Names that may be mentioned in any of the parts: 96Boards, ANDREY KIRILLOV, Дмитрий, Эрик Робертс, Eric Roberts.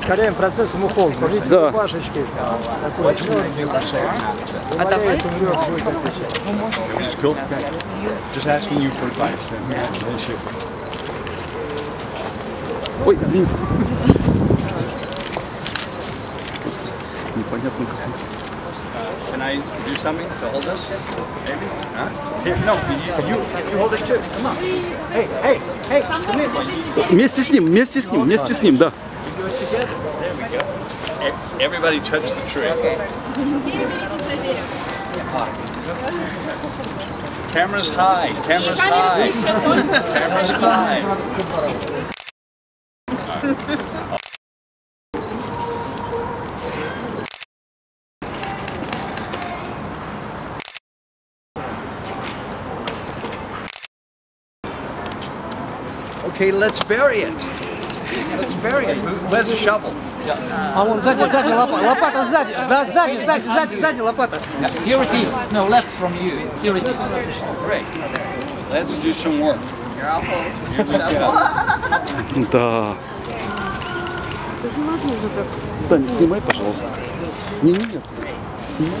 ускоряем процесс мухолки. Видите, да. Рубашечки. Такой ой, извините. Просто непонятно как. Can I do something to hold us? Maybe? Huh? Here, no, you hold it too. Come on. Hey, hey, hey, come here. Вместе с ним, да. You do it together. There we go. Everybody touch the tree. Okay. Cameras high. Cameras high. Cameras high. Okay, let's bury it. Let's bury it. Where's the shovel? А вон сзади, сзади, лопата сзади, сзади, сзади, сзади, сзади лопата. Here it is. No, left from you. Here it is. Great. Let's do some work. Here, I'll hold the shovel. Да. Стань, снимай, пожалуйста. Не, нет. Снимай.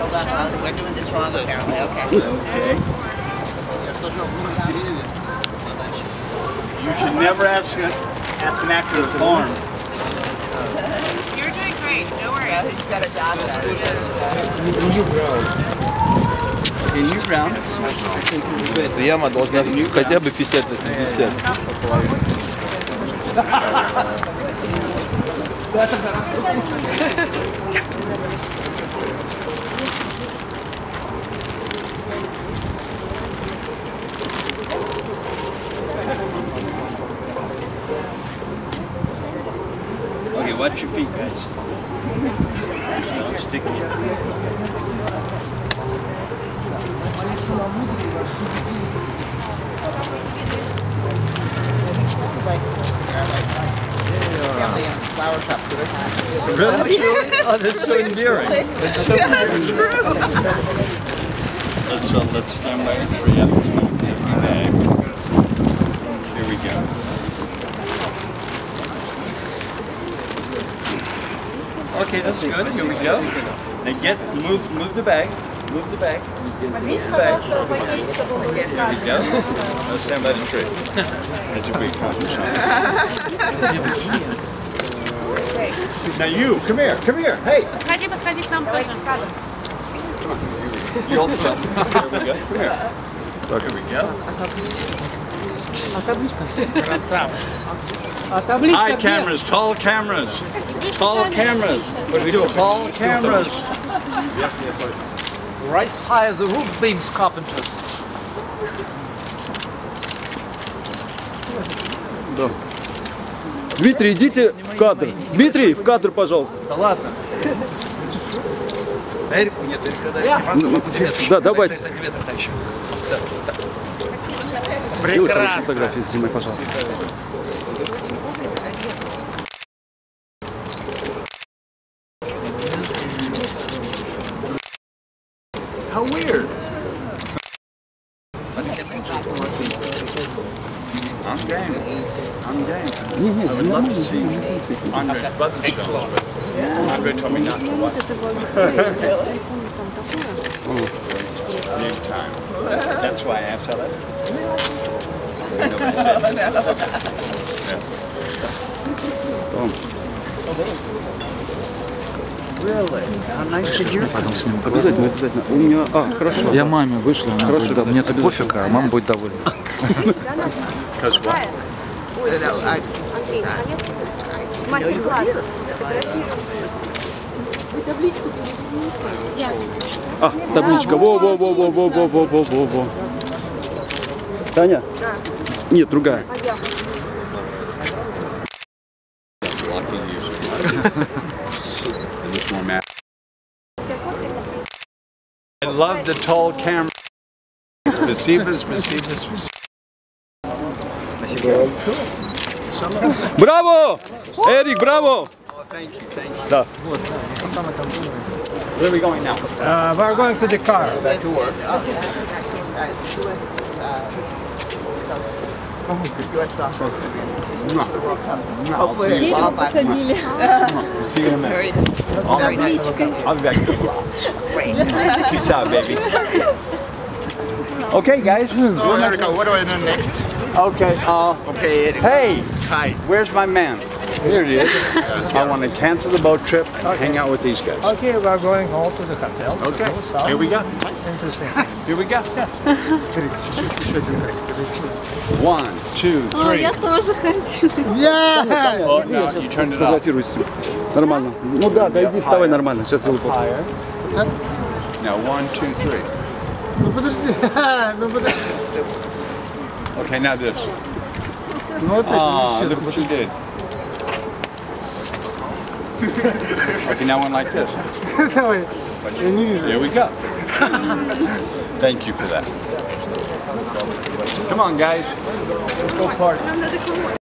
We're doing this wrong apparently, okay. Okay. You should never ask an actor to perform. You're doing great, don't worry. Yes, he's got a dog. New round. Что яма должна хотя бы 50 на 50. Okay, watch your feet, guys. Don't stick in your feet. Flower shops. Really? Oh, that's so endearing. That's so endearing. Let's stand by and hurry up. Here we go. Okay, that's good. Here we go. Now get move the bag. Move the bag. Move the bag. There we go. Let's stand by the tree. That's a big compliment. Now you, come here, come here, hey! Come on, you hold it up. There we go, come here. Here we go. High cameras, tall cameras. Tall cameras. What do we do? Tall cameras. Rise higher the roof beams, carpenters. Дмитрий, идите в кадр. Дмитрий, в кадр, пожалуйста. Да ладно. Эрику нет, да, давайте. Прекрасно. Фотографии снимай, пожалуйста. How weird. I'm game. I'm game. I would love to see Andrey's brother's show. Andrey told me not to watch. New time. That's why I asked how that happened. Really? Обязательно, обязательно. У меня... А, хорошо. Я маме вышла, она говорит, мне это пофиг, а мама будет довольна. А, табличка. Во-во-во-во-во-во-во-во-во. Таня? Да. Нет, другая. А я? I love the tall camera. Спасибо, спасибо, спасибо. Браво! Эрик, браво! Thank you, thank you. Да. Where are we going now? We're going to the car. Back to work. See you in a minute. I'll be back in a few. Peace out, babies. Okay, guys. So, Erica, what do I do next? Okay. Okay, Eric. Hey. Hi. Where's my man? Here it is. I want to cancel the boat trip and hang out with these guys. Okay, we're going all to the hotel. Okay. Here we go. That's interesting. Here we go. 1, 2, 3. Yeah! Oh, no, you turned it off. Нормально. Ну да, дойди, вставай нормально. Сейчас я выпущу. Now 1, 2, 3. Ну подожди. Okay, now this. Oh, look what you did. Okay, now one like this. Here we go. Thank you for that. Come on, guys. Let's go party.